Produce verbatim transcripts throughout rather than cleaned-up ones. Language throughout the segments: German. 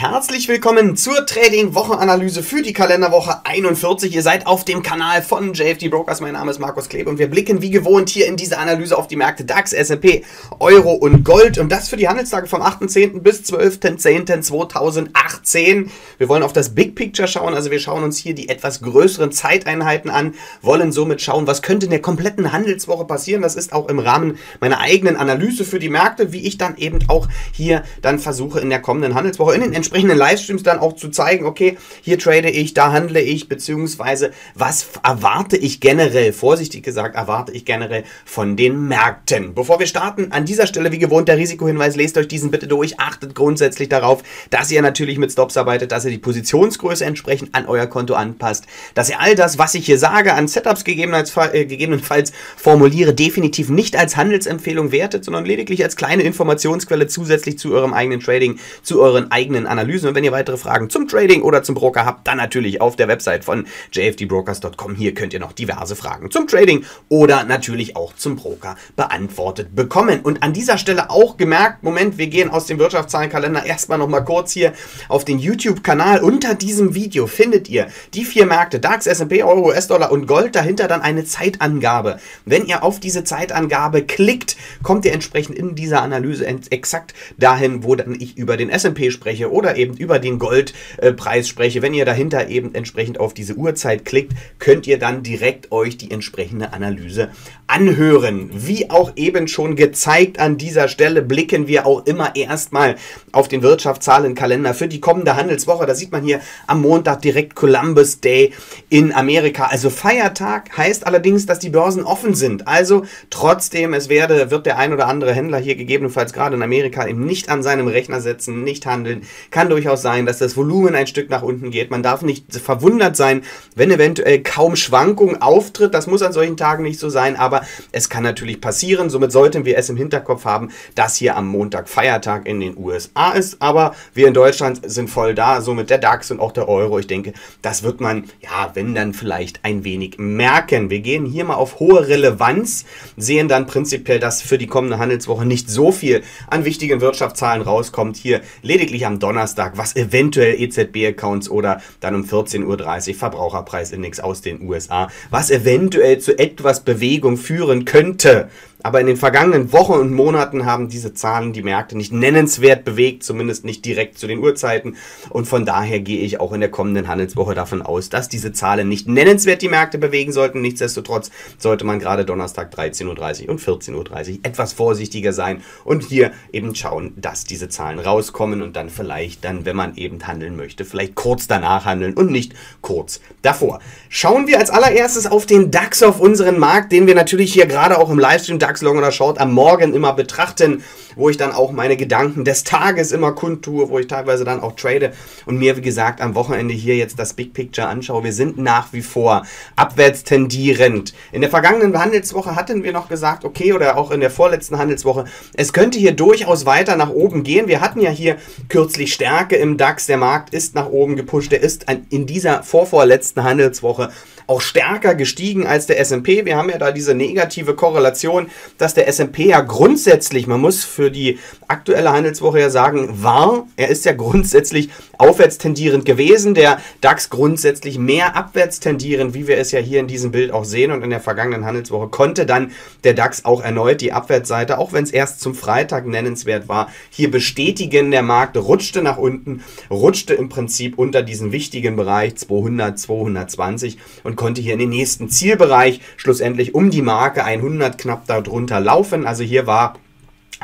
Herzlich willkommen zur Trading-Wochenanalyse für die Kalenderwoche einundvierzig. Ihr seid auf dem Kanal von J F D Brokers. Mein Name ist Markus Klebe und wir blicken wie gewohnt hier in dieser Analyse auf die Märkte DAX, S und P, Euro und Gold. Und das für die Handelstage vom achten zehnten bis zwölften zehnten zweitausendachtzehn. Wir wollen auf das Big Picture schauen. Also wir schauen uns hier die etwas größeren Zeiteinheiten an, wollen somit schauen, was könnte in der kompletten Handelswoche passieren. Das ist auch im Rahmen meiner eigenen Analyse für die Märkte, wie ich dann eben auch hier dann versuche in der kommenden Handelswoche in den Entscheidungen entsprechenden Livestreams dann auch zu zeigen, okay, hier trade ich, da handle ich, beziehungsweise was erwarte ich generell, vorsichtig gesagt, erwarte ich generell von den Märkten. Bevor wir starten, an dieser Stelle wie gewohnt der Risikohinweis, lest euch diesen bitte durch, achtet grundsätzlich darauf, dass ihr natürlich mit Stops arbeitet, dass ihr die Positionsgröße entsprechend an euer Konto anpasst, dass ihr all das, was ich hier sage, an Setups gegebenenfalls, äh, gegebenenfalls formuliere, definitiv nicht als Handelsempfehlung wertet, sondern lediglich als kleine Informationsquelle zusätzlich zu eurem eigenen Trading, zu euren eigenen Analysen. Und wenn ihr weitere Fragen zum Trading oder zum Broker habt, dann natürlich auf der Website von j f d brokers punkt com. Hier könnt ihr noch diverse Fragen zum Trading oder natürlich auch zum Broker beantwortet bekommen. Und an dieser Stelle auch gemerkt, Moment, wir gehen aus dem Wirtschaftszahlenkalender erstmal nochmal kurz hier auf den YouTube-Kanal. Unter diesem Video findet ihr die vier Märkte DAX, S und P, Euro, U S-Dollar und Gold. Dahinter dann eine Zeitangabe. Wenn ihr auf diese Zeitangabe klickt, kommt ihr entsprechend in dieser Analyse exakt dahin, wo dann ich über den S und P spreche oder eben über den Goldpreis spreche. Wenn ihr dahinter eben entsprechend auf diese Uhrzeit klickt, könnt ihr dann direkt euch die entsprechende Analyse anhören. Wie auch eben schon gezeigt, an dieser Stelle blicken wir auch immer erstmal auf den Wirtschaftszahlenkalender für die kommende Handelswoche. Da sieht man hier am Montag direkt Columbus Day in Amerika. Also Feiertag, heißt allerdings, dass die Börsen offen sind. Also trotzdem, es werde, wird der ein oder andere Händler hier gegebenenfalls gerade in Amerika eben nicht an seinem Rechner setzen, nicht handeln. Kann durchaus sein, dass das Volumen ein Stück nach unten geht. Man darf nicht verwundert sein, wenn eventuell kaum Schwankungen auftritt. Das muss an solchen Tagen nicht so sein, aber es kann natürlich passieren. Somit sollten wir es im Hinterkopf haben, dass hier am Montag Feiertag in den U S A ist. Aber wir in Deutschland sind voll da, somit der DAX und auch der Euro. Ich denke, das wird man, ja, wenn dann vielleicht ein wenig merken. Wir gehen hier mal auf hohe Relevanz, sehen dann prinzipiell, dass für die kommende Handelswoche nicht so viel an wichtigen Wirtschaftszahlen rauskommt. Hier lediglich am Donnerstag. Donnerstag, was eventuell E Z B-Accounts oder dann um vierzehn Uhr dreißig Verbraucherpreisindex aus den U S A, was eventuell zu etwas Bewegung führen könnte. Aber in den vergangenen Wochen und Monaten haben diese Zahlen die Märkte nicht nennenswert bewegt, zumindest nicht direkt zu den Uhrzeiten. Und von daher gehe ich auch in der kommenden Handelswoche davon aus, dass diese Zahlen nicht nennenswert die Märkte bewegen sollten. Nichtsdestotrotz sollte man gerade Donnerstag dreizehn Uhr dreißig und vierzehn Uhr dreißig etwas vorsichtiger sein und hier eben schauen, dass diese Zahlen rauskommen und dann vielleicht dann, wenn man eben handeln möchte, vielleicht kurz danach handeln und nicht kurz davor. Schauen wir als allererstes auf den DAX, auf unseren Markt, den wir natürlich hier gerade auch im Livestream Long oder Short am Morgen immer betrachten, wo ich dann auch meine Gedanken des Tages immer kundtue, wo ich teilweise dann auch trade und mir, wie gesagt, am Wochenende hier jetzt das Big Picture anschaue. Wir sind nach wie vor abwärts tendierend. In der vergangenen Handelswoche hatten wir noch gesagt, okay, oder auch in der vorletzten Handelswoche, es könnte hier durchaus weiter nach oben gehen. Wir hatten ja hier kürzlich Stärke im DAX. Der Markt ist nach oben gepusht. Der ist in dieser vorvorletzten Handelswoche auch stärker gestiegen als der S und P. Wir haben ja da diese negative Korrelation, dass der S und P ja grundsätzlich, man muss für die aktuelle Handelswoche ja sagen, war, er ist ja grundsätzlich aufwärts tendierend gewesen, der DAX grundsätzlich mehr abwärts tendierend, wie wir es ja hier in diesem Bild auch sehen, und in der vergangenen Handelswoche konnte dann der DAX auch erneut die Abwärtsseite, auch wenn es erst zum Freitag nennenswert war, hier bestätigen. Der Markt rutschte nach unten, rutschte im Prinzip unter diesen wichtigen Bereich zweihundert, zweihundertzwanzig und konnte hier in den nächsten Zielbereich schlussendlich um die Marke hundert knapp darunter runterlaufen. Also hier war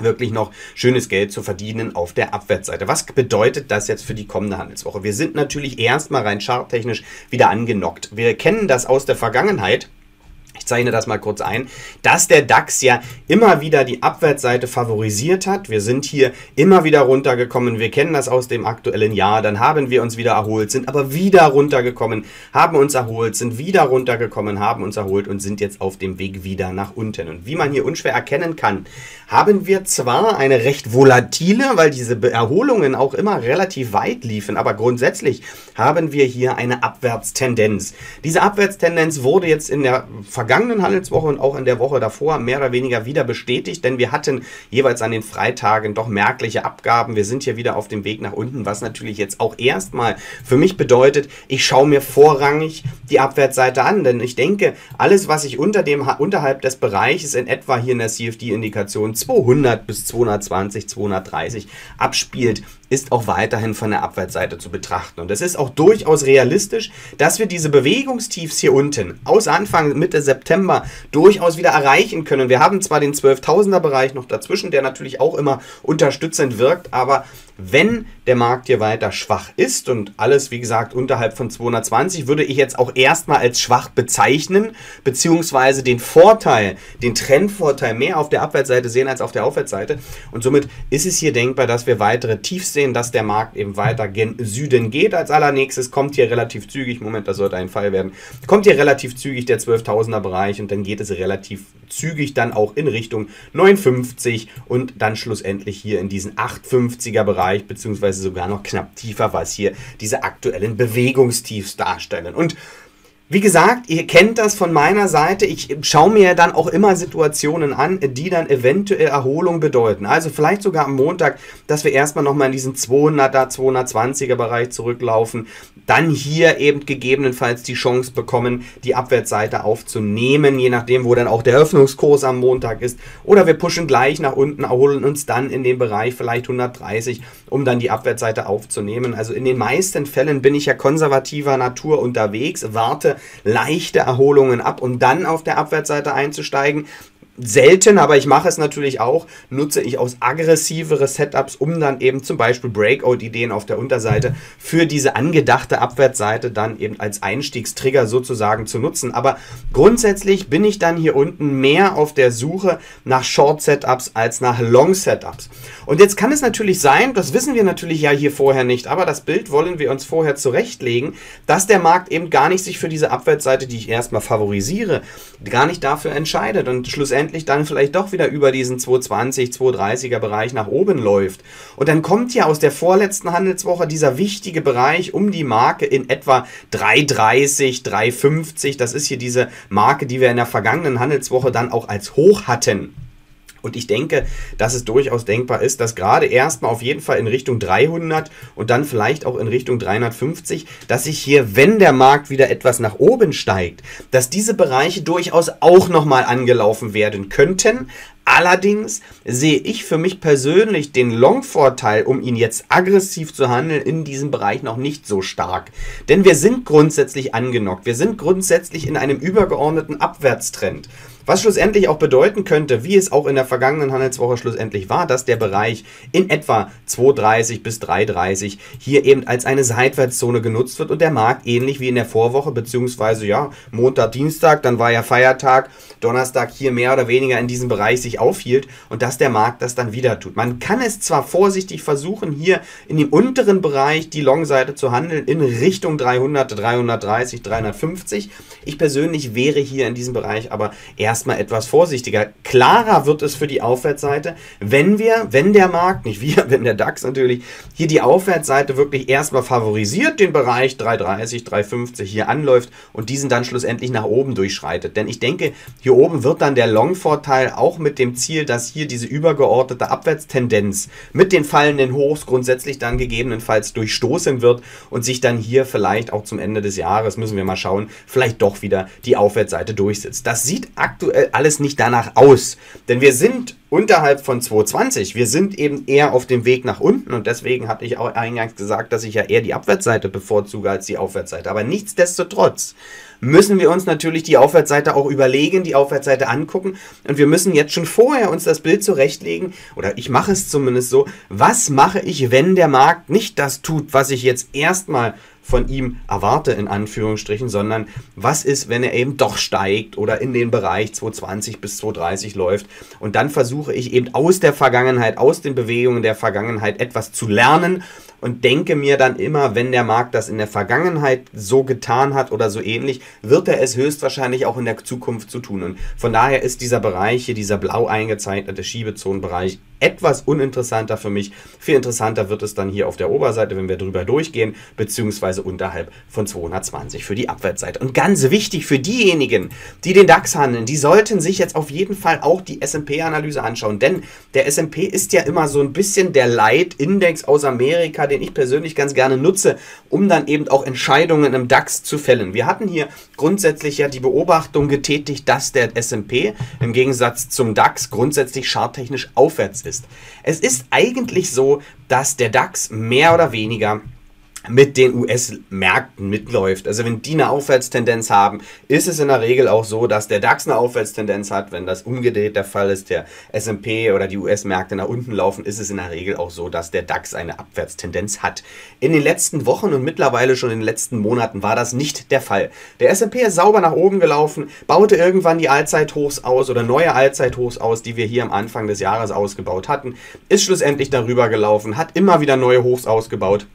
wirklich noch schönes Geld zu verdienen auf der Abwärtsseite. Was bedeutet das jetzt für die kommende Handelswoche? Wir sind natürlich erstmal rein charttechnisch wieder angenockt. Wir kennen das aus der Vergangenheit. Ich zeichne das mal kurz ein, dass der DAX ja immer wieder die Abwärtsseite favorisiert hat. Wir sind hier immer wieder runtergekommen. Wir kennen das aus dem aktuellen Jahr. Dann haben wir uns wieder erholt, sind aber wieder runtergekommen, haben uns erholt, sind wieder runtergekommen, haben uns erholt und sind jetzt auf dem Weg wieder nach unten. Und wie man hier unschwer erkennen kann, haben wir zwar eine recht volatile, weil diese Erholungen auch immer relativ weit liefen, aber grundsätzlich haben wir hier eine Abwärtstendenz. Diese Abwärtstendenz wurde jetzt in der Vergangenheit vergangenen Handelswoche und auch in der Woche davor mehr oder weniger wieder bestätigt, denn wir hatten jeweils an den Freitagen doch merkliche Abgaben. Wir sind hier wieder auf dem Weg nach unten, was natürlich jetzt auch erstmal für mich bedeutet, ich schaue mir vorrangig die Abwärtsseite an, denn ich denke, alles, was ich unter dem, unterhalb des Bereiches in etwa hier in der C F D-Indikation zweihundert bis zweihundertzwanzig, zweihundertdreißig abspielt, ist auch weiterhin von der Abwärtsseite zu betrachten. Und es ist auch durchaus realistisch, dass wir diese Bewegungstiefs hier unten aus Anfang Mitte September durchaus wieder erreichen können. Wir haben zwar den zwölftausender-Bereich noch dazwischen, der natürlich auch immer unterstützend wirkt, aber wenn der Markt hier weiter schwach ist und alles, wie gesagt, unterhalb von zweihundertzwanzig, würde ich jetzt auch erstmal als schwach bezeichnen, beziehungsweise den Vorteil, den Trendvorteil mehr auf der Abwärtsseite sehen als auf der Aufwärtsseite. Und somit ist es hier denkbar, dass wir weitere Tiefs sehen, dass der Markt eben weiter gen Süden geht. Als allernächstes kommt hier relativ zügig, Moment, das sollte ein Fall werden, kommt hier relativ zügig der zwölftausender-Bereich und dann geht es relativ zügig dann auch in Richtung neunundfünfzig und dann schlussendlich hier in diesen achthundertfünfziger-Bereich, beziehungsweise sogar noch knapp tiefer, was hier diese aktuellen Bewegungstiefs darstellen. Und wie gesagt, ihr kennt das von meiner Seite, ich schaue mir dann auch immer Situationen an, die dann eventuell Erholung bedeuten. Also vielleicht sogar am Montag, dass wir erstmal nochmal in diesen zweihunderter, zweihundertzwanziger Bereich zurücklaufen, dann hier eben gegebenenfalls die Chance bekommen, die Abwärtsseite aufzunehmen, je nachdem, wo dann auch der Öffnungskurs am Montag ist. Oder wir pushen gleich nach unten, erholen uns dann in den Bereich vielleicht hundertdreißig, um dann die Abwärtsseite aufzunehmen. Also in den meisten Fällen bin ich ja konservativer Natur unterwegs, warte leichte Erholungen ab, um dann auf der Abwärtsseite einzusteigen. Selten, aber ich mache es natürlich auch, nutze ich aus aggressivere Setups, um dann eben zum Beispiel Breakout-Ideen auf der Unterseite für diese angedachte Abwärtsseite dann eben als Einstiegstrigger sozusagen zu nutzen. Aber grundsätzlich bin ich dann hier unten mehr auf der Suche nach Short-Setups als nach Long-Setups. Und jetzt kann es natürlich sein, das wissen wir natürlich ja hier vorher nicht, aber das Bild wollen wir uns vorher zurechtlegen, dass der Markt eben gar nicht sich für diese Abwärtsseite, die ich erstmal favorisiere, gar nicht dafür entscheidet und schlussendlich dann vielleicht doch wieder über diesen zweihundertzwanzig, zweihundertdreißiger Bereich nach oben läuft. Und dann kommt ja aus der vorletzten Handelswoche dieser wichtige Bereich um die Marke in etwa dreihundertdreißig, dreihundertfünfzig. Das ist hier diese Marke, die wir in der vergangenen Handelswoche dann auch als hoch hatten. Und ich denke, dass es durchaus denkbar ist, dass gerade erstmal auf jeden Fall in Richtung dreihundert und dann vielleicht auch in Richtung dreihundertfünfzig, dass sich hier, wenn der Markt wieder etwas nach oben steigt, dass diese Bereiche durchaus auch nochmal angelaufen werden könnten. Allerdings sehe ich für mich persönlich den Long-Vorteil, um ihn jetzt aggressiv zu handeln, in diesem Bereich noch nicht so stark. Denn wir sind grundsätzlich angenockt. Wir sind grundsätzlich in einem übergeordneten Abwärtstrend. Was schlussendlich auch bedeuten könnte, wie es auch in der vergangenen Handelswoche schlussendlich war, dass der Bereich in etwa zweihundertdreißig bis dreihundertdreißig hier eben als eine Seitwärtszone genutzt wird und der Markt ähnlich wie in der Vorwoche, beziehungsweise ja, Montag, Dienstag, dann war ja Feiertag, Donnerstag hier mehr oder weniger in diesem Bereich sich aufhielt und dass der Markt das dann wieder tut. Man kann es zwar vorsichtig versuchen, hier in dem unteren Bereich die Long-Seite zu handeln, in Richtung dreihundert, dreihundertdreißig, dreihundertfünfzig. Ich persönlich wäre hier in diesem Bereich aber erstmal etwas vorsichtiger. Klarer wird es für die Aufwärtsseite, wenn wir, wenn der Markt, nicht wir, wenn der DAX natürlich, hier die Aufwärtsseite wirklich erstmal favorisiert, den Bereich dreihundertdreißig, dreihundertfünfzig hier anläuft und diesen dann schlussendlich nach oben durchschreitet. Denn ich denke, hier oben wird dann der Long-Vorteil auch mit dem Ziel, dass hier diese übergeordnete Abwärtstendenz mit den fallenden Hochs grundsätzlich dann gegebenenfalls durchstoßen wird und sich dann hier vielleicht auch zum Ende des Jahres, müssen wir mal schauen, vielleicht doch wieder die Aufwärtsseite durchsetzt. Das sieht aktuell alles nicht danach aus, denn wir sind unterhalb von zweihundertzwanzig. Wir sind eben eher auf dem Weg nach unten und deswegen hatte ich auch eingangs gesagt, dass ich ja eher die Abwärtsseite bevorzuge als die Aufwärtsseite. Aber nichtsdestotrotz müssen wir uns natürlich die Aufwärtsseite auch überlegen, die Aufwärtsseite angucken und wir müssen jetzt schon vorher uns das Bild zurechtlegen, oder ich mache es zumindest so, was mache ich, wenn der Markt nicht das tut, was ich jetzt erstmal von ihm erwarte, in Anführungsstrichen, sondern was ist, wenn er eben doch steigt oder in den Bereich zweihundertzwanzig bis zweihundertdreißig läuft. Und dann versuche ich eben aus der Vergangenheit, aus den Bewegungen der Vergangenheit etwas zu lernen und denke mir dann immer, wenn der Markt das in der Vergangenheit so getan hat oder so ähnlich, wird er es höchstwahrscheinlich auch in der Zukunft zu tun. Und von daher ist dieser Bereich hier, dieser blau eingezeichnete Schiebezonenbereich, etwas uninteressanter für mich. Viel interessanter wird es dann hier auf der Oberseite, wenn wir drüber durchgehen, beziehungsweise unterhalb von zweihundertzwanzig für die Abwärtsseite. Und ganz wichtig für diejenigen, die den DAX handeln, die sollten sich jetzt auf jeden Fall auch die S und P-Analyse anschauen, denn der S und P ist ja immer so ein bisschen der Leitindex aus Amerika, den ich persönlich ganz gerne nutze, um dann eben auch Entscheidungen im DAX zu fällen. Wir hatten hier grundsätzlich ja die Beobachtung getätigt, dass der S und P im Gegensatz zum DAX grundsätzlich charttechnisch aufwärts ist. Es ist eigentlich so, dass der DAX mehr oder weniger mit den U S-Märkten mitläuft. Also wenn die eine Aufwärtstendenz haben, ist es in der Regel auch so, dass der DAX eine Aufwärtstendenz hat. Wenn das umgedreht der Fall ist, der S und P oder die U S-Märkte nach unten laufen, ist es in der Regel auch so, dass der DAX eine Abwärtstendenz hat. In den letzten Wochen und mittlerweile schon in den letzten Monaten war das nicht der Fall. Der S und P ist sauber nach oben gelaufen, baute irgendwann die Allzeithochs aus oder neue Allzeithochs aus, die wir hier am Anfang des Jahres ausgebaut hatten, ist schlussendlich darüber gelaufen, hat immer wieder neue Hochs ausgebaut,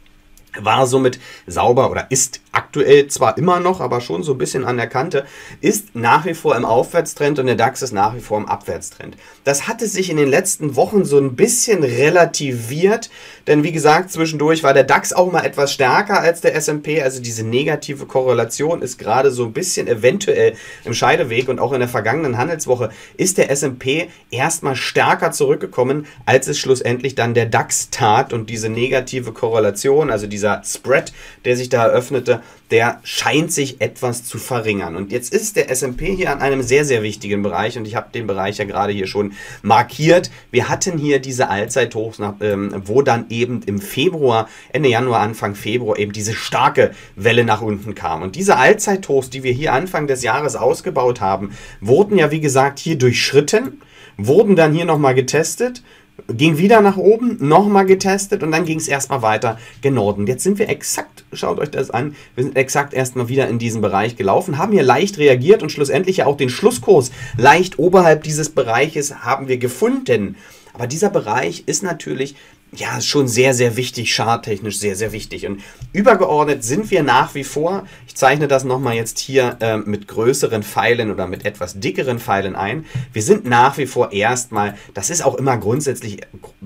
war somit sauber oder ist aktuell zwar immer noch, aber schon so ein bisschen an der Kante, ist nach wie vor im Aufwärtstrend und der DAX ist nach wie vor im Abwärtstrend. Das hatte sich in den letzten Wochen so ein bisschen relativiert, denn wie gesagt, zwischendurch war der DAX auch mal etwas stärker als der S und P, also diese negative Korrelation ist gerade so ein bisschen eventuell im Scheideweg und auch in der vergangenen Handelswoche ist der S und P erstmal stärker zurückgekommen, als es schlussendlich dann der DAX tat und diese negative Korrelation, also die Dieser Spread, der sich da eröffnete, der scheint sich etwas zu verringern. Und jetzt ist der S und P hier an einem sehr, sehr wichtigen Bereich und ich habe den Bereich ja gerade hier schon markiert. Wir hatten hier diese Allzeithochs, wo dann eben im Februar, Ende Januar, Anfang Februar eben diese starke Welle nach unten kam. Und diese Allzeithochs, die wir hier Anfang des Jahres ausgebaut haben, wurden ja wie gesagt hier durchschritten, wurden dann hier nochmal getestet, ging wieder nach oben, nochmal getestet und dann ging es erstmal weiter gen Norden. Jetzt sind wir exakt, schaut euch das an, wir sind exakt erstmal wieder in diesen Bereich gelaufen, haben hier leicht reagiert und schlussendlich ja auch den Schlusskurs leicht oberhalb dieses Bereiches haben wir gefunden. Aber dieser Bereich ist natürlich ja schon sehr, sehr wichtig, charttechnisch sehr, sehr wichtig. Und übergeordnet sind wir nach wie vor, ich zeichne das nochmal jetzt hier äh, mit größeren Pfeilen oder mit etwas dickeren Pfeilen ein, wir sind nach wie vor erstmal, das ist auch immer grundsätzlich,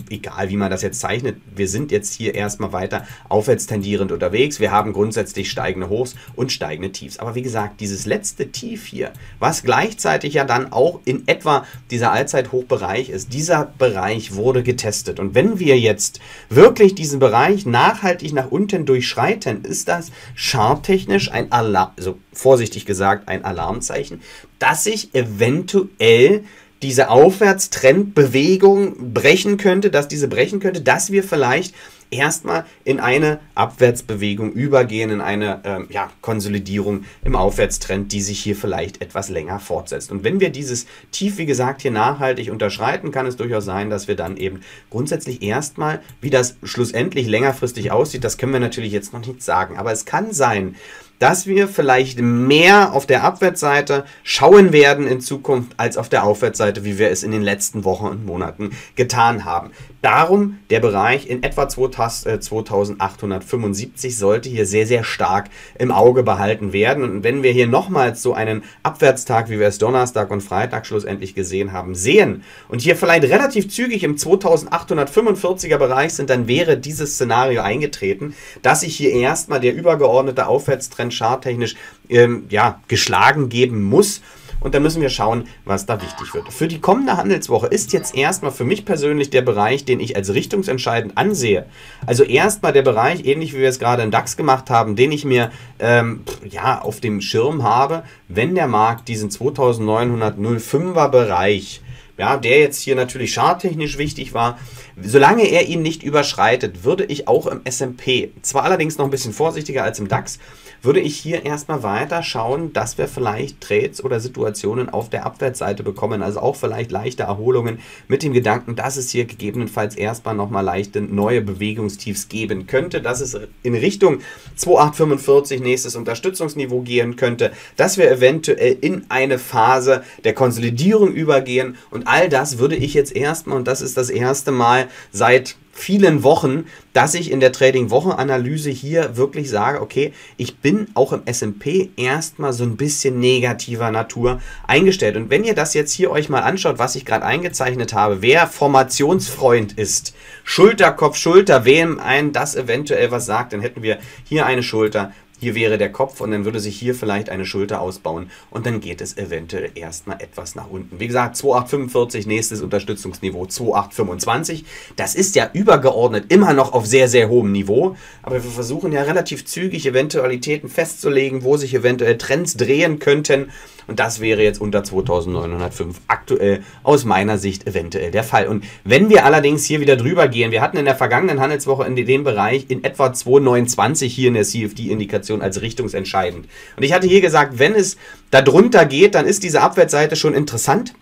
egal wie man das jetzt zeichnet, wir sind jetzt hier erstmal weiter aufwärts tendierend unterwegs, wir haben grundsätzlich steigende Hochs und steigende Tiefs. Aber wie gesagt, dieses letzte Tief hier, was gleichzeitig ja dann auch in etwa dieser Allzeithochbereich ist, dieser Bereich wurde getestet. Und wenn wir jetzt Jetzt wirklich diesen Bereich nachhaltig nach unten durchschreiten, ist das charttechnisch ein Alarm, also vorsichtig gesagt ein Alarmzeichen, dass sich eventuell diese Aufwärtstrendbewegung brechen könnte, dass diese brechen könnte, dass wir vielleicht erstmal in eine Abwärtsbewegung übergehen, in eine ähm, ja, Konsolidierung im Aufwärtstrend, die sich hier vielleicht etwas länger fortsetzt. Und wenn wir dieses Tief, wie gesagt, hier nachhaltig unterschreiten, kann es durchaus sein, dass wir dann eben grundsätzlich erstmal, wie das schlussendlich längerfristig aussieht, das können wir natürlich jetzt noch nicht sagen, aber es kann sein, dass wir vielleicht mehr auf der Abwärtsseite schauen werden in Zukunft als auf der Aufwärtsseite, wie wir es in den letzten Wochen und Monaten getan haben. Darum der Bereich in etwa zweitausendachthundertfünfundsiebzig sollte hier sehr, sehr stark im Auge behalten werden. Und wenn wir hier nochmals so einen Abwärtstag, wie wir es Donnerstag und Freitag schlussendlich gesehen haben, sehen und hier vielleicht relativ zügig im zweitausendachthundertfünfundvierziger Bereich sind, dann wäre dieses Szenario eingetreten, dass sich hier erstmal der übergeordnete Aufwärtstrend charttechnisch ähm, ja, geschlagen geben muss. Und dann müssen wir schauen, was da wichtig wird. Für die kommende Handelswoche ist jetzt erstmal für mich persönlich der Bereich, den ich als richtungsentscheidend ansehe. Also erstmal der Bereich, ähnlich wie wir es gerade im DAX gemacht haben, den ich mir ähm, ja, auf dem Schirm habe, wenn der Markt diesen zweitausendneunhundertfünfer Bereich, ja, der jetzt hier natürlich charttechnisch wichtig war, solange er ihn nicht überschreitet, würde ich auch im S und P, zwar allerdings noch ein bisschen vorsichtiger als im DAX, würde ich hier erstmal weiter schauen, dass wir vielleicht Trades oder Situationen auf der Abwärtsseite bekommen, also auch vielleicht leichte Erholungen mit dem Gedanken, dass es hier gegebenenfalls erstmal nochmal leichte neue Bewegungstiefs geben könnte, dass es in Richtung zweitausendachthundertfünfundvierzig nächstes Unterstützungsniveau gehen könnte, dass wir eventuell in eine Phase der Konsolidierung übergehen und all das würde ich jetzt erstmal, und das ist das erste Mal seit vielen Wochen, dass ich in der Trading-Woche-Analyse hier wirklich sage, okay, ich bin auch im S und P erstmal so ein bisschen negativer Natur eingestellt. Und wenn ihr das jetzt hier euch mal anschaut, was ich gerade eingezeichnet habe, wer Formationsfreund ist, Schulterkopf, Schulter, wem ein das eventuell was sagt, dann hätten wir hier eine Schulter, hier wäre der Kopf und dann würde sich hier vielleicht eine Schulter ausbauen und dann geht es eventuell erstmal etwas nach unten. Wie gesagt, zweitausendachthundertfünfundvierzig, nächstes Unterstützungsniveau zweitausendachthundertfünfundzwanzig. Das ist ja übergeordnet immer noch auf sehr, sehr hohem Niveau, aber wir versuchen ja relativ zügig Eventualitäten festzulegen, wo sich eventuell Trends drehen könnten und das wäre jetzt unter zweitausendneunhundertfünf aktuell aus meiner Sicht eventuell der Fall. Und wenn wir allerdings hier wieder drüber gehen, wir hatten in der vergangenen Handelswoche in dem Bereich in etwa zweitausendneunundzwanzig hier in der C F D-Indikation als richtungsentscheidend. Und ich hatte hier gesagt, wenn es darunter geht, dann ist diese Abwärtsseite schon interessant.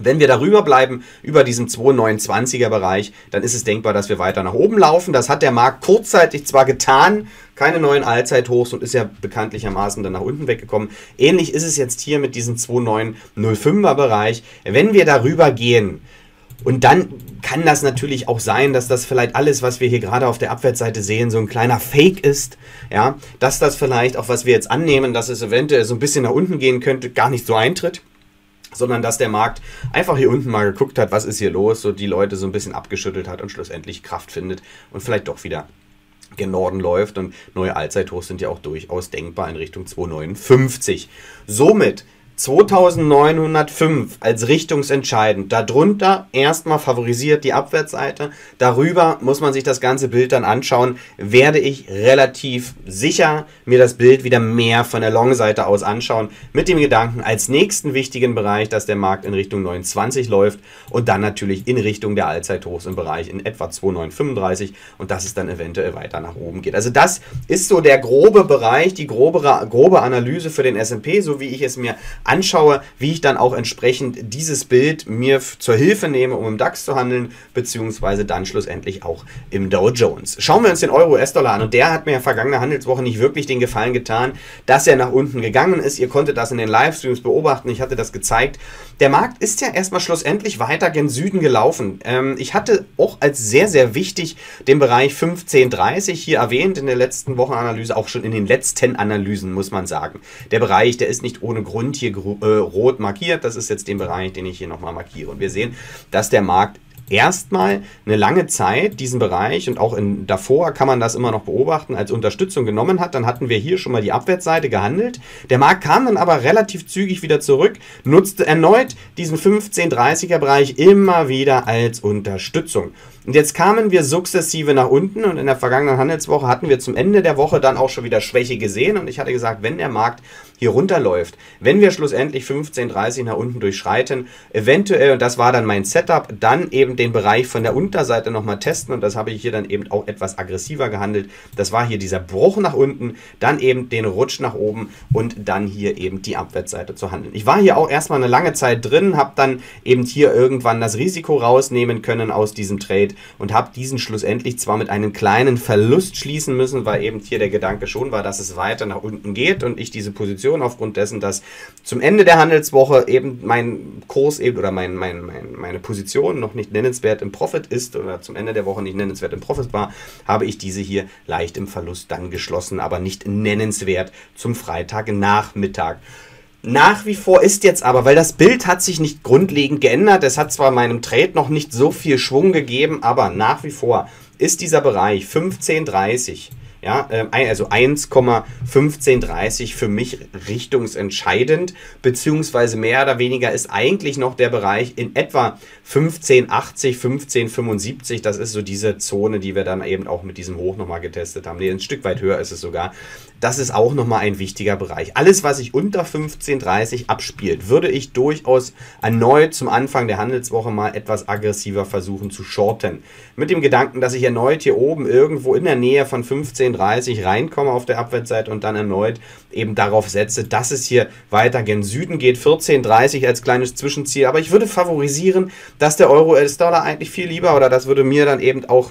Wenn wir darüber bleiben, über diesem zweitausendneunundzwanziger Bereich, dann ist es denkbar, dass wir weiter nach oben laufen. Das hat der Markt kurzzeitig zwar getan, keine neuen Allzeithochs und ist ja bekanntlichermaßen dann nach unten weggekommen. Ähnlich ist es jetzt hier mit diesem zweitausendneunhundertfünfer Bereich. Wenn wir darüber gehen, und dann kann das natürlich auch sein, dass das vielleicht alles, was wir hier gerade auf der Abwärtsseite sehen, so ein kleiner Fake ist. Ja, dass das vielleicht auch, was wir jetzt annehmen, dass es eventuell so ein bisschen nach unten gehen könnte, gar nicht so eintritt, sondern dass der Markt einfach hier unten mal geguckt hat, was ist hier los, so die Leute so ein bisschen abgeschüttelt hat und schlussendlich Kraft findet und vielleicht doch wieder gen Norden läuft. Und neue Allzeithochs sind ja auch durchaus denkbar in Richtung zweitausendneunundfünfzig. Somit zweitausendneunhundertfünf als richtungsentscheidend. Darunter erstmal favorisiert die Abwärtsseite. Darüber muss man sich das ganze Bild dann anschauen. Werde ich relativ sicher mir das Bild wieder mehr von der Long-Seite aus anschauen. Mit dem Gedanken als nächsten wichtigen Bereich, dass der Markt in Richtung neunundzwanzig läuft und dann natürlich in Richtung der Allzeithochs im Bereich in etwa zweitausendneunhundertfünfunddreißig und dass es dann eventuell weiter nach oben geht. Also das ist so der grobe Bereich, die grobe, grobe Analyse für den S und P, so wie ich es mir anschaue, wie ich dann auch entsprechend dieses Bild mir zur Hilfe nehme, um im DAX zu handeln, beziehungsweise dann schlussendlich auch im Dow Jones. Schauen wir uns den Euro U S Dollar an und der hat mir ja vergangene Handelswoche nicht wirklich den Gefallen getan, dass er nach unten gegangen ist. Ihr konntet das in den Livestreams beobachten, ich hatte das gezeigt. Der Markt ist ja erstmal schlussendlich weiter gen Süden gelaufen. Ähm, ich hatte auch als sehr, sehr wichtig den Bereich fünfzehn dreißig hier erwähnt in der letzten Wochenanalyse, auch schon in den letzten Analysen, muss man sagen. Der Bereich, der ist nicht ohne Grund hier rot markiert. Das ist jetzt den Bereich, den ich hier nochmal markiere. Und wir sehen, dass der Markt erstmal eine lange Zeit diesen Bereich und auch in, davor kann man das immer noch beobachten, als Unterstützung genommen hat. Dann hatten wir hier schon mal die Abwärtsseite gehandelt. Der Markt kam dann aber relativ zügig wieder zurück, nutzte erneut diesen fünfzehn dreißiger Bereich immer wieder als Unterstützung. Und jetzt kamen wir sukzessive nach unten und in der vergangenen Handelswoche hatten wir zum Ende der Woche dann auch schon wieder Schwäche gesehen und ich hatte gesagt, wenn der Markt hier runterläuft, wenn wir schlussendlich fünfzehn dreißig nach unten durchschreiten, eventuell, und das war dann mein Setup, dann eben den Bereich von der Unterseite nochmal testen und das habe ich hier dann eben auch etwas aggressiver gehandelt. Das war hier dieser Bruch nach unten, dann eben den Rutsch nach oben und dann hier eben die Abwärtsseite zu handeln. Ich war hier auch erstmal eine lange Zeit drin, habe dann eben hier irgendwann das Risiko rausnehmen können aus diesem Trade und habe diesen schlussendlich zwar mit einem kleinen Verlust schließen müssen, weil eben hier der Gedanke schon war, dass es weiter nach unten geht und ich diese Position aufgrund dessen, dass zum Ende der Handelswoche eben mein Kurs eben oder mein, mein, mein, meine Position noch nicht nennenswert im Profit ist oder zum Ende der Woche nicht nennenswert im Profit war, habe ich diese hier leicht im Verlust dann geschlossen, aber nicht nennenswert zum Freitagnachmittag. Nach wie vor ist jetzt aber, weil das Bild hat sich nicht grundlegend geändert, es hat zwar meinem Trade noch nicht so viel Schwung gegeben, aber nach wie vor ist dieser Bereich fünfzehn dreißig, ja, also eins Komma fünfzehn dreißig für mich richtungsentscheidend, beziehungsweise mehr oder weniger ist eigentlich noch der Bereich in etwa fünfzehn achtzig, fünfzehn fünfundsiebzig, das ist so diese Zone, die wir dann eben auch mit diesem Hoch nochmal getestet haben, nee, ein Stück weit höher ist es sogar. Das ist auch nochmal ein wichtiger Bereich. Alles, was sich unter fünfzehn dreißig abspielt, würde ich durchaus erneut zum Anfang der Handelswoche mal etwas aggressiver versuchen zu shorten. Mit dem Gedanken, dass ich erneut hier oben irgendwo in der Nähe von fünfzehn dreißig reinkomme auf der Abwärtsseite und dann erneut eben darauf setze, dass es hier weiter gen Süden geht. vierzehn dreißig als kleines Zwischenziel. Aber ich würde favorisieren, dass der Euro U S Dollar eigentlich viel lieber oder das würde mir dann eben auch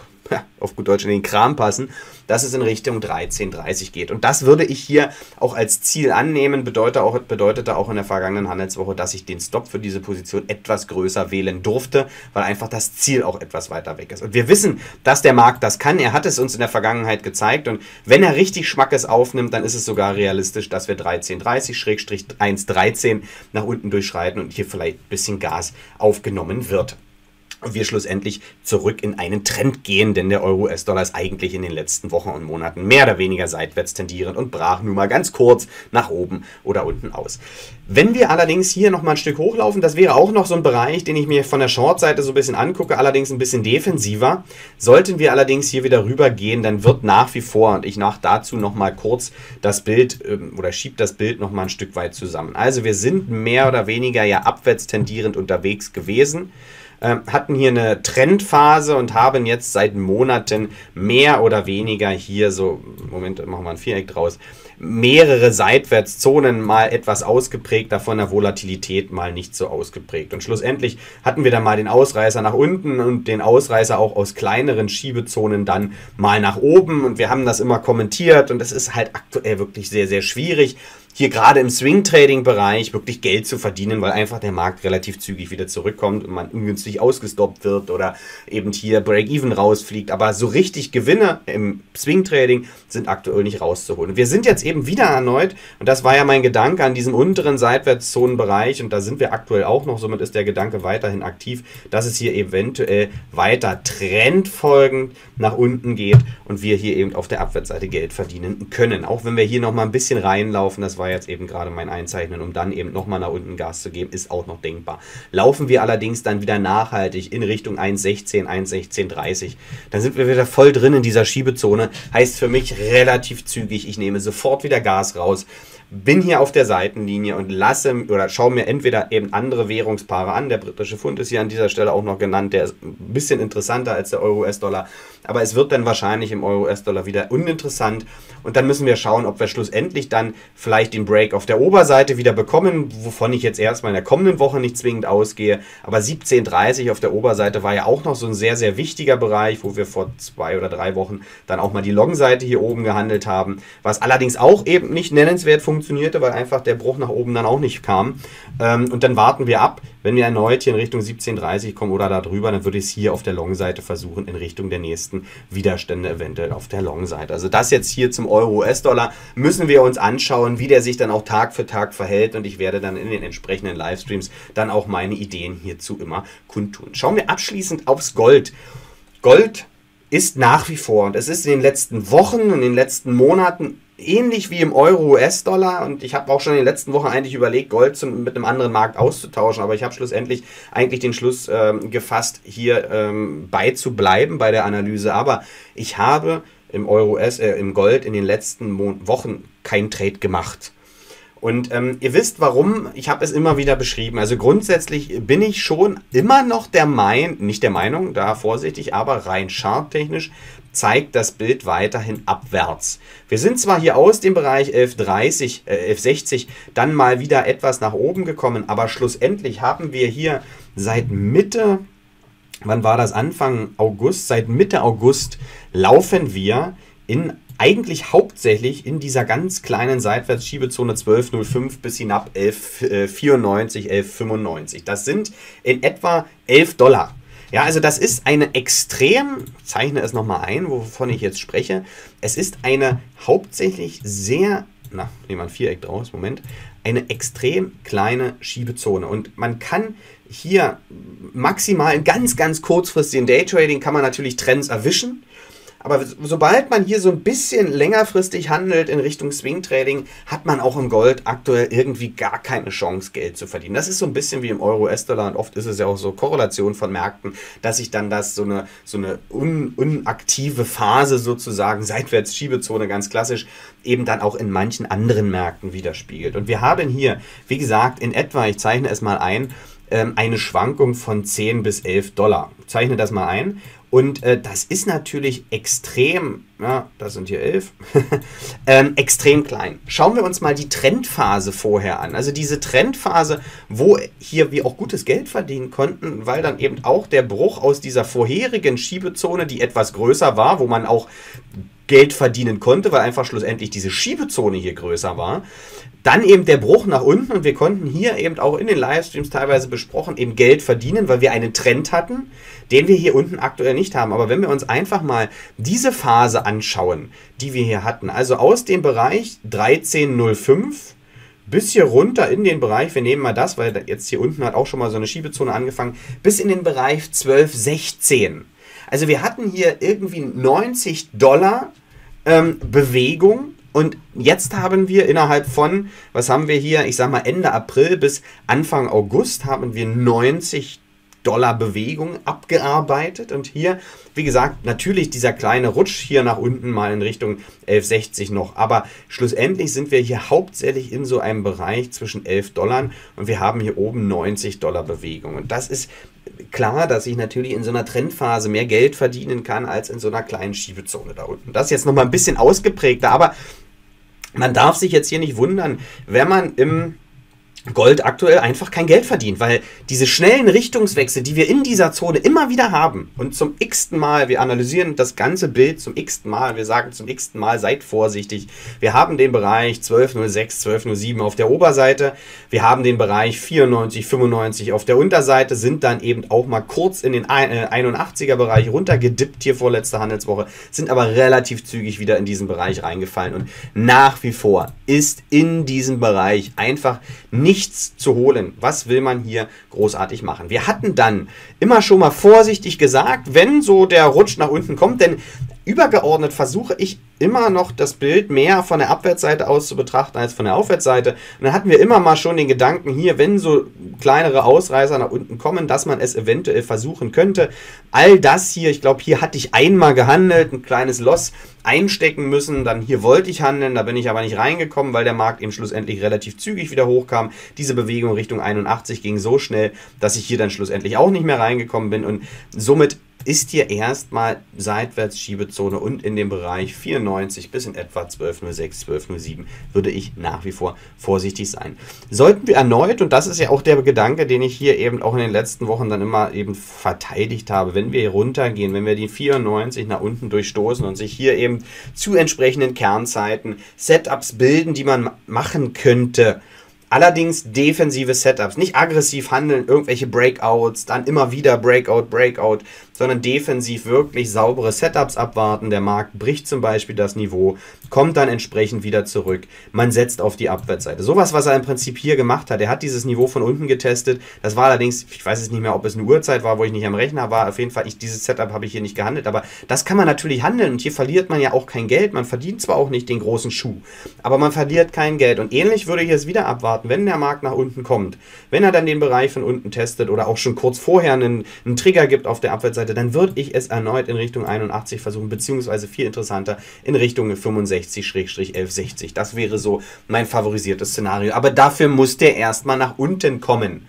auf gut Deutsch in den Kram passen, dass es in Richtung dreizehn dreißig geht. Und das würde ich hier auch als Ziel annehmen, bedeutet auch, bedeutete auch in der vergangenen Handelswoche, dass ich den Stop für diese Position etwas größer wählen durfte, weil einfach das Ziel auch etwas weiter weg ist. Und wir wissen, dass der Markt das kann. Er hat es uns in der Vergangenheit gezeigt. Und wenn er richtig Schmackes aufnimmt, dann ist es sogar realistisch, dass wir dreizehn dreißig, eins dreizehn nach unten durchschreiten und hier vielleicht ein bisschen Gas aufgenommen wird. Und wir schlussendlich zurück in einen Trend gehen, denn der Euro-U S-Dollar ist eigentlich in den letzten Wochen und Monaten mehr oder weniger seitwärts tendierend und brach nun mal ganz kurz nach oben oder unten aus. Wenn wir allerdings hier nochmal ein Stück hochlaufen, das wäre auch noch so ein Bereich, den ich mir von der Short-Seite so ein bisschen angucke, allerdings ein bisschen defensiver. Sollten wir allerdings hier wieder rübergehen, dann wird nach wie vor, und ich nach dazu nochmal kurz das Bild oder schiebe das Bild nochmal ein Stück weit zusammen. Also wir sind mehr oder weniger ja abwärts tendierend unterwegs gewesen, hatten hier eine Trendphase und haben jetzt seit Monaten mehr oder weniger hier so, Moment, machen wir ein Viereck draus, mehrere Seitwärtszonen, mal etwas ausgeprägt, davon der Volatilität mal nicht so ausgeprägt. Und schlussendlich hatten wir dann mal den Ausreißer nach unten und den Ausreißer auch aus kleineren Schiebezonen dann mal nach oben. Und wir haben das immer kommentiert und es ist halt aktuell wirklich sehr, sehr schwierig, hier gerade im Swing-Trading-Bereich wirklich Geld zu verdienen, weil einfach der Markt relativ zügig wieder zurückkommt und man ungünstig ausgestoppt wird oder eben hier Break-Even rausfliegt. Aber so richtig Gewinne im Swing-Trading sind aktuell nicht rauszuholen. Wir sind jetzt eben wieder erneut, und das war ja mein Gedanke an diesem unteren Seitwärtszonenbereich, und da sind wir aktuell auch noch, somit ist der Gedanke weiterhin aktiv, dass es hier eventuell weiter trendfolgend nach unten geht und wir hier eben auf der Abwärtsseite Geld verdienen können. Auch wenn wir hier nochmal ein bisschen reinlaufen, das war jetzt eben gerade mein Einzeichnen, um dann eben nochmal nach unten Gas zu geben, ist auch noch denkbar. Laufen wir allerdings dann wieder nachhaltig in Richtung eins sechzehn, eins sechzehn dreißig, dann sind wir wieder voll drin in dieser Schiebezone. Heißt für mich relativ zügig, ich nehme sofort wieder Gas raus, bin hier auf der Seitenlinie und lasse oder schaue mir entweder eben andere Währungspaare an. Der britische Pfund ist hier an dieser Stelle auch noch genannt, der ist ein bisschen interessanter als der Euro-U S-Dollar, aber es wird dann wahrscheinlich im Euro-U S-Dollar wieder uninteressant und dann müssen wir schauen, ob wir schlussendlich dann vielleicht den Break auf der Oberseite wieder bekommen, wovon ich jetzt erstmal in der kommenden Woche nicht zwingend ausgehe, aber siebzehn dreißig auf der Oberseite war ja auch noch so ein sehr, sehr wichtiger Bereich, wo wir vor zwei oder drei Wochen dann auch mal die Long-Seite hier oben gehandelt haben, was allerdings auch eben nicht nennenswert funktioniert. funktionierte, weil einfach der Bruch nach oben dann auch nicht kam. Ähm, und dann warten wir ab. Wenn wir erneut hier in Richtung siebzehn dreißig kommen oder darüber, dann würde ich es hier auf der Long-Seite versuchen, in Richtung der nächsten Widerstände eventuell auf der Long-Seite. Also das jetzt hier zum Euro-U S-Dollar müssen wir uns anschauen, wie der sich dann auch Tag für Tag verhält, und ich werde dann in den entsprechenden Livestreams dann auch meine Ideen hierzu immer kundtun. Schauen wir abschließend aufs Gold. Gold ist nach wie vor, und es ist in den letzten Wochen und in den letzten Monaten ähnlich wie im Euro-U S-Dollar, und ich habe auch schon in den letzten Wochen eigentlich überlegt, Gold zum, mit einem anderen Markt auszutauschen, aber ich habe schlussendlich eigentlich den Schluss ähm, gefasst, hier ähm, beizubleiben bei der Analyse, aber ich habe im, Euro -S, äh, im Gold in den letzten Mon Wochen keinen Trade gemacht. Und ähm, ihr wisst warum, ich habe es immer wieder beschrieben, also grundsätzlich bin ich schon immer noch der Meinung, nicht der Meinung, da vorsichtig, aber rein charttechnisch zeigt das Bild weiterhin abwärts. Wir sind zwar hier aus dem Bereich elf dreißig, elf sechzig dann mal wieder etwas nach oben gekommen, aber schlussendlich haben wir hier seit Mitte, wann war das, Anfang August, seit Mitte August laufen wir in eigentlich hauptsächlich in dieser ganz kleinen Seitwärtsschiebezone zwölf null fünf bis hinab elf vierundneunzig, elf fünfundneunzig. Das sind in etwa elf Dollar. Ja, also das ist eine extrem, ich zeichne es nochmal ein, wovon ich jetzt spreche, es ist eine hauptsächlich sehr, na, nehmen wir ein Viereck draus, Moment, eine extrem kleine Schiebezone, und man kann hier maximal in ganz, ganz kurzfristigen Daytrading kann man natürlich Trends erwischen. Aber sobald man hier so ein bisschen längerfristig handelt in Richtung Swing Trading, hat man auch im Gold aktuell irgendwie gar keine Chance, Geld zu verdienen. Das ist so ein bisschen wie im Euro-U S-Dollar, und oft ist es ja auch so Korrelation von Märkten, dass sich dann das so eine, so eine un, unaktive Phase sozusagen, Seitwärtsschiebezone ganz klassisch, eben dann auch in manchen anderen Märkten widerspiegelt. Und wir haben hier, wie gesagt, in etwa, ich zeichne es mal ein, eine Schwankung von zehn bis elf Dollar. Ich zeichne das mal ein. Und äh, das ist natürlich extrem, ja, das sind hier elf, ähm, extrem klein. Schauen wir uns mal die Trendphase vorher an. Also diese Trendphase, wo hier wir auch gutes Geld verdienen konnten, weil dann eben auch der Bruch aus dieser vorherigen Schiebezone, die etwas größer war, wo man auch Geld verdienen konnte, weil einfach schlussendlich diese Schiebezone hier größer war. Dann eben der Bruch nach unten und wir konnten hier eben auch in den Livestreams teilweise besprochen eben Geld verdienen, weil wir einen Trend hatten, den wir hier unten aktuell nicht haben. Aber wenn wir uns einfach mal diese Phase anschauen, die wir hier hatten, also aus dem Bereich dreizehn Komma null fünf bis hier runter in den Bereich, wir nehmen mal das, weil jetzt hier unten hat auch schon mal so eine Schiebezone angefangen, bis in den Bereich zwölf Komma sechzehn. Also wir hatten hier irgendwie neunzig Dollar ähm, Bewegung und jetzt haben wir innerhalb von, was haben wir hier, ich sag mal Ende April bis Anfang August haben wir neunzig Dollar Bewegung abgearbeitet und hier, wie gesagt, natürlich dieser kleine Rutsch hier nach unten mal in Richtung elf Komma sechzig noch, aber schlussendlich sind wir hier hauptsächlich in so einem Bereich zwischen elf Dollar und wir haben hier oben neunzig Dollar Bewegung und das ist klar, dass ich natürlich in so einer Trendphase mehr Geld verdienen kann als in so einer kleinen Schiebezone da unten. Das ist jetzt nochmal ein bisschen ausgeprägter, aber man darf sich jetzt hier nicht wundern, wenn man im Gold aktuell einfach kein Geld verdient, weil diese schnellen Richtungswechsel, die wir in dieser Zone immer wieder haben und zum x-ten Mal, wir analysieren das ganze Bild zum x-ten Mal, wir sagen zum x-ten Mal, seid vorsichtig, wir haben den Bereich zwölf Komma null sechs, zwölf Komma null sieben auf der Oberseite, wir haben den Bereich vierundneunzig, fünfundneunzig auf der Unterseite, sind dann eben auch mal kurz in den einundachtziger Bereich runtergedippt hier vorletzte Handelswoche, sind aber relativ zügig wieder in diesen Bereich reingefallen und nach wie vor ist in diesem Bereich einfach nicht nichts zu holen. Was will man hier großartig machen? Wir hatten dann immer schon mal vorsichtig gesagt, wenn so der Rutsch nach unten kommt, denn übergeordnet versuche ich immer noch das Bild mehr von der Abwärtsseite aus zu betrachten als von der Aufwärtsseite. Und dann hatten wir immer mal schon den Gedanken hier, wenn so kleinere Ausreißer nach unten kommen, dass man es eventuell versuchen könnte. All das hier, ich glaube, hier hatte ich einmal gehandelt, ein kleines Loss einstecken müssen, dann hier wollte ich handeln, da bin ich aber nicht reingekommen, weil der Markt eben schlussendlich relativ zügig wieder hochkam. Diese Bewegung Richtung einundachtzig ging so schnell, dass ich hier dann schlussendlich auch nicht mehr reingekommen bin und somit ist hier erstmal Seitwärtsschiebezone und in dem Bereich vierundneunzig bis in etwa zwölf Komma null sechs, zwölf Komma null sieben würde ich nach wie vor vorsichtig sein. Sollten wir erneut, und das ist ja auch der Gedanke, den ich hier eben auch in den letzten Wochen dann immer eben verteidigt habe, wenn wir hier runtergehen, wenn wir die vierundneunzig nach unten durchstoßen und sich hier eben zu entsprechenden Kernzeiten Setups bilden, die man machen könnte, allerdings defensive Setups, nicht aggressiv handeln, irgendwelche Breakouts, dann immer wieder Breakout, Breakout, sondern defensiv wirklich saubere Setups abwarten. Der Markt bricht zum Beispiel das Niveau, kommt dann entsprechend wieder zurück. Man setzt auf die Abwärtsseite. Sowas, was er im Prinzip hier gemacht hat. Er hat dieses Niveau von unten getestet. Das war allerdings, ich weiß jetzt nicht mehr, ob es eine Uhrzeit war, wo ich nicht am Rechner war. Auf jeden Fall, ich, dieses Setup habe ich hier nicht gehandelt. Aber das kann man natürlich handeln. Und hier verliert man ja auch kein Geld. Man verdient zwar auch nicht den großen Schuh, aber man verliert kein Geld. Und ähnlich würde ich es wieder abwarten, wenn der Markt nach unten kommt, wenn er dann den Bereich von unten testet oder auch schon kurz vorher einen, einen Trigger gibt auf der Abwärtsseite, dann würde ich es erneut in Richtung einundachtzig versuchen, beziehungsweise viel interessanter in Richtung fünfundsechzig, elf Komma sechzig. Das wäre so mein favorisiertes Szenario. Aber dafür muss der erstmal nach unten kommen.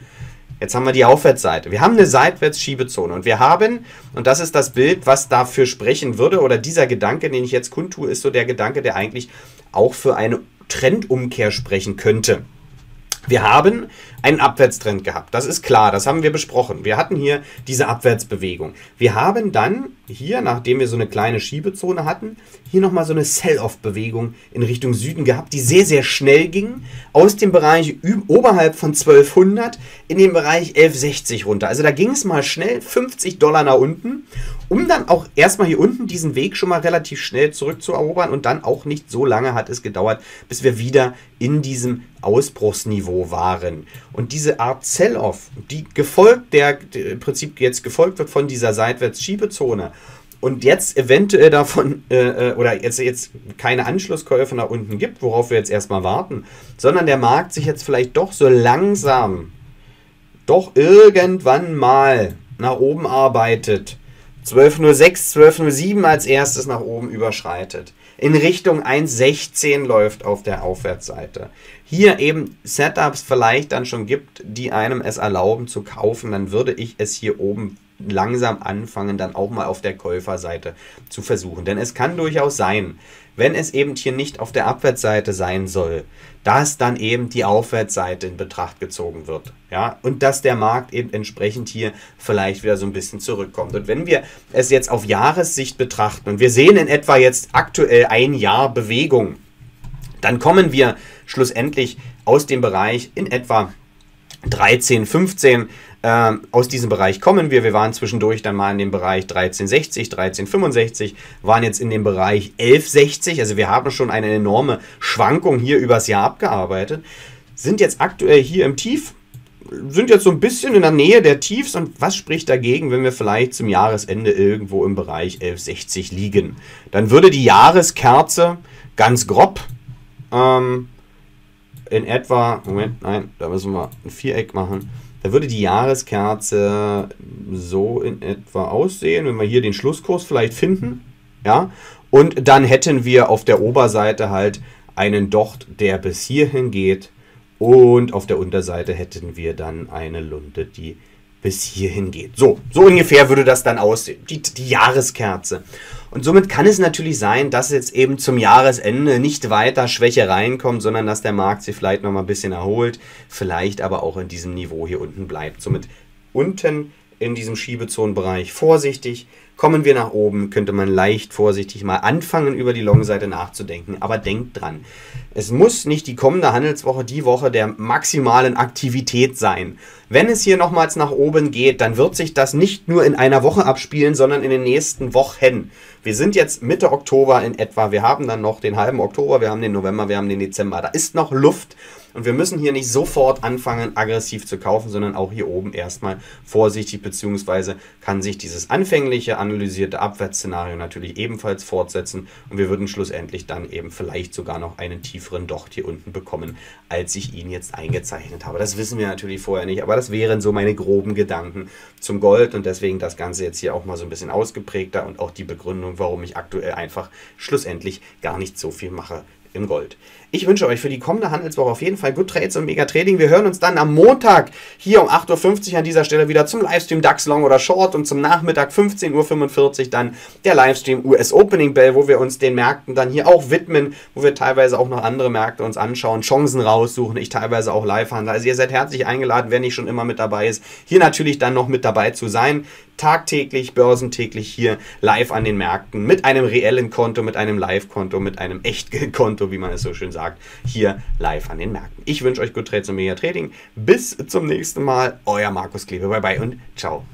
Jetzt haben wir die Aufwärtsseite. Wir haben eine Seitwärtsschiebezone und wir haben, und das ist das Bild, was dafür sprechen würde, oder dieser Gedanke, den ich jetzt kundtue, ist so der Gedanke, der eigentlich auch für eine Trendumkehr sprechen könnte. Wir haben einen Abwärtstrend gehabt, das ist klar, das haben wir besprochen. Wir hatten hier diese Abwärtsbewegung. Wir haben dann hier, nachdem wir so eine kleine Schiebezone hatten, hier nochmal so eine Sell-Off-Bewegung in Richtung Süden gehabt, die sehr, sehr schnell ging, aus dem Bereich oberhalb von zwölfhundert in den Bereich elf Komma sechzig runter. Also da ging es mal schnell fünfzig Dollar nach unten, um dann auch erstmal hier unten diesen Weg schon mal relativ schnell zurückzuerobern und dann auch nicht so lange hat es gedauert, bis wir wieder in diesem Ausbruchsniveau waren. Und diese Art Sell-Off, die gefolgt, der, der im Prinzip jetzt gefolgt wird von dieser Seitwärtsschiebezone und jetzt eventuell davon äh, oder jetzt, jetzt keine Anschlusskäufe nach unten gibt, worauf wir jetzt erstmal warten, sondern der Markt sich jetzt vielleicht doch so langsam doch irgendwann mal nach oben arbeitet. zwölf Komma null sechs, zwölf Komma null sieben als erstes nach oben überschreitet. In Richtung eins Komma sechzehn läuft auf der Aufwärtsseite. Hier eben Setups vielleicht dann schon gibt, die einem es erlauben zu kaufen, dann würde ich es hier oben langsam anfangen, dann auch mal auf der Käuferseite zu versuchen. Denn es kann durchaus sein, wenn es eben hier nicht auf der Abwärtsseite sein soll, dass dann eben die Aufwärtsseite in Betracht gezogen wird. Ja? Und dass der Markt eben entsprechend hier vielleicht wieder so ein bisschen zurückkommt. Und wenn wir es jetzt auf Jahressicht betrachten und wir sehen in etwa jetzt aktuell ein Jahr Bewegung, dann kommen wir schlussendlich aus dem Bereich in etwa dreizehn, fünfzehn, äh, aus diesem Bereich kommen wir. Wir waren zwischendurch dann mal in dem Bereich dreizehn sechzig, dreizehn fünfundsechzig, waren jetzt in dem Bereich elf sechzig. Also wir haben schon eine enorme Schwankung hier übers Jahr abgearbeitet, sind jetzt aktuell hier im Tief, sind jetzt so ein bisschen in der Nähe der Tiefs. Und was spricht dagegen, wenn wir vielleicht zum Jahresende irgendwo im Bereich elf sechzig liegen? Dann würde die Jahreskerze ganz grob ähm, in etwa, Moment, nein, da müssen wir ein Viereck machen. Da würde die Jahreskerze so in etwa aussehen, wenn wir hier den Schlusskurs vielleicht finden. Ja, und dann hätten wir auf der Oberseite halt einen Docht, der bis hierhin geht. Und auf der Unterseite hätten wir dann eine Lunte, die bis hierhin geht. So, so ungefähr würde das dann aussehen, die, die Jahreskerze. Und somit kann es natürlich sein, dass jetzt eben zum Jahresende nicht weiter Schwäche reinkommt, sondern dass der Markt sich vielleicht nochmal ein bisschen erholt, vielleicht aber auch in diesem Niveau hier unten bleibt. Somit unten in diesem Schiebezonenbereich vorsichtig. Kommen wir nach oben, könnte man leicht vorsichtig mal anfangen, über die Long-Seite nachzudenken. Aber denkt dran, es muss nicht die kommende Handelswoche die Woche der maximalen Aktivität sein. Wenn es hier nochmals nach oben geht, dann wird sich das nicht nur in einer Woche abspielen, sondern in den nächsten Wochen. Wir sind jetzt Mitte Oktober in etwa, wir haben dann noch den halben Oktober, wir haben den November, wir haben den Dezember. Da ist noch Luft und wir müssen hier nicht sofort anfangen, aggressiv zu kaufen, sondern auch hier oben erstmal vorsichtig, beziehungsweise kann sich dieses anfängliche an analysierte Abwärtsszenario natürlich ebenfalls fortsetzen und wir würden schlussendlich dann eben vielleicht sogar noch einen tieferen Docht hier unten bekommen, als ich ihn jetzt eingezeichnet habe. Das wissen wir natürlich vorher nicht, aber das wären so meine groben Gedanken zum Gold und deswegen das Ganze jetzt hier auch mal so ein bisschen ausgeprägter und auch die Begründung, warum ich aktuell einfach schlussendlich gar nicht so viel mache im Gold. Ich wünsche euch für die kommende Handelswoche auf jeden Fall Good Trades und Mega Trading. Wir hören uns dann am Montag hier um acht Uhr fünfzig an dieser Stelle wieder zum Livestream DAX Long oder Short und zum Nachmittag fünfzehn Uhr fünfundvierzig dann der Livestream U S Opening Bell, wo wir uns den Märkten dann hier auch widmen, wo wir teilweise auch noch andere Märkte uns anschauen, Chancen raussuchen, ich teilweise auch live handle. Also ihr seid herzlich eingeladen, wer nicht schon immer mit dabei ist, hier natürlich dann noch mit dabei zu sein. Tagtäglich, börsentäglich hier live an den Märkten mit einem reellen Konto, mit einem Live-Konto, mit einem Echtgeldkonto, wie man es so schön sagt, hier live an den Märkten. Ich wünsche euch Good Trades und Mega Trading. Bis zum nächsten Mal. Euer Markus Klebe. Bye bye und ciao.